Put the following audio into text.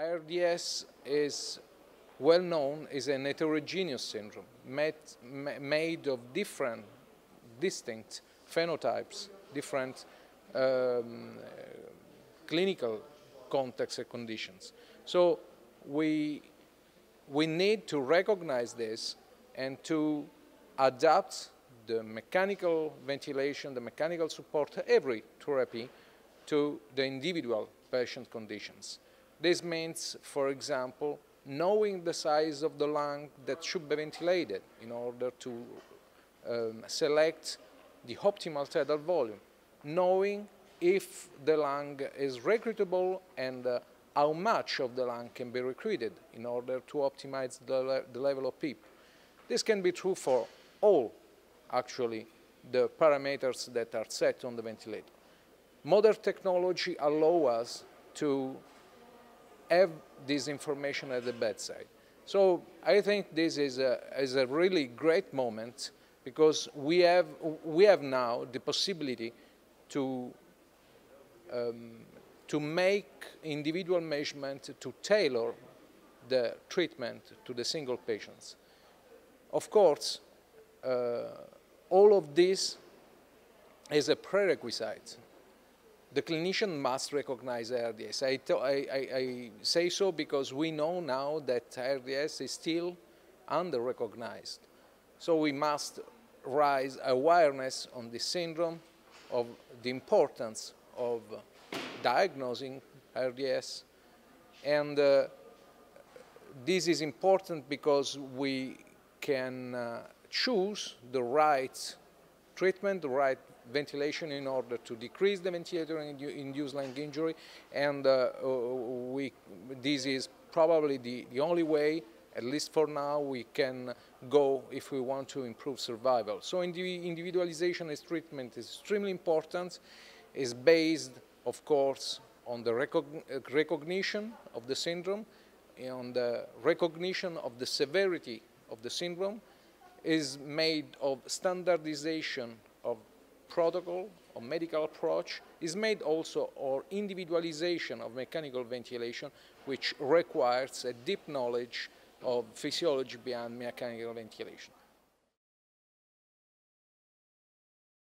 ARDS is well known as an heterogeneous syndrome made of different, distinct phenotypes, different clinical contexts and conditions. So we need to recognize this and to adapt the mechanical ventilation, the mechanical support, every therapy to the individual patient conditions. This means, for example, knowing the size of the lung that should be ventilated in order to select the optimal tidal volume, knowing if the lung is recruitable and how much of the lung can be recruited in order to optimize the level of PEEP. This can be true for all, actually, the parameters that are set on the ventilator. Modern technology allows us to have this information at the bedside. So I think this is a really great moment, because we have now the possibility to make individual measurement to tailor the treatment to the single patients. Of course, all of this is a prerequisite. The clinician must recognize ARDS. I say so because we know now that ARDS is still under-recognized. So we must raise awareness on this syndrome, of the importance of diagnosing ARDS. And this is important because we can choose the right treatment, the right ventilation in order to decrease the ventilator-induced lung injury, and this is probably the only way, at least for now, we can go if we want to improve survival. So individualization as treatment is extremely important. It's based, of course, on the recognition of the syndrome, on the recognition of the severity of the syndrome, is made of standardization of protocol or medical approach, is made also or individualization of mechanical ventilation, which requires a deep knowledge of physiology behind mechanical ventilation.